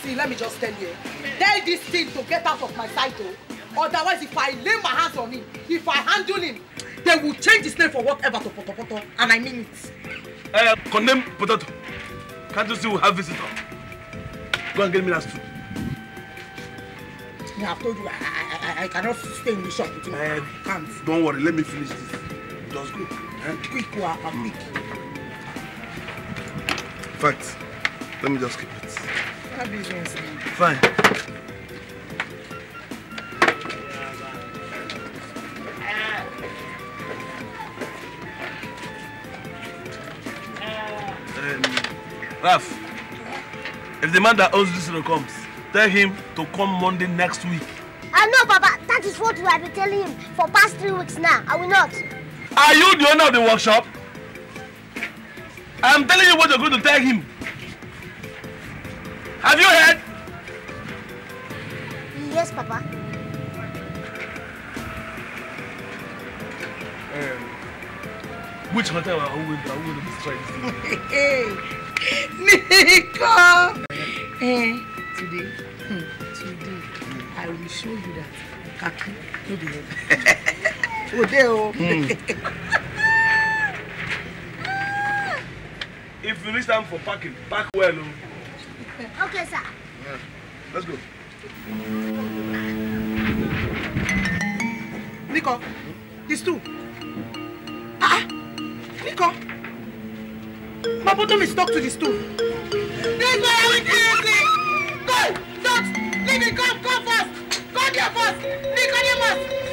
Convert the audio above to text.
See, let me just tell you. Tell this thing to get out of my sight, though. Otherwise, if I lay my hands on him, if I handle him, they will change his name for whatever to Potopoto, and I mean it. Condemn Potato. Can't you see we have visitor? Go and get me that soup. I have told you, I cannot stay in the shop with my hands. Don't worry, let me finish this. Just go. Quick, quick. Facts. Let me just keep it. What business? Fine. Raf, if the man that owns this room comes, tell him to come Monday next week. I know, Papa. That is what we have been telling him for past 3 weeks now. I will not. Are you the owner of the workshop? I'm telling you what you're going to tell him. Have you heard? Yes, Papa. Which hotel are we going to strike? Hey, Nico! Today, I will show you that Kaki will be here. If you need time for packing, pack well. Okay, sir. Yeah. Let's go. Nico, it's true. Ah, Nico. My bottom is stuck to the stool. Nico, everything. Go, don't. Nico, come first. Go there first. Nico, you must.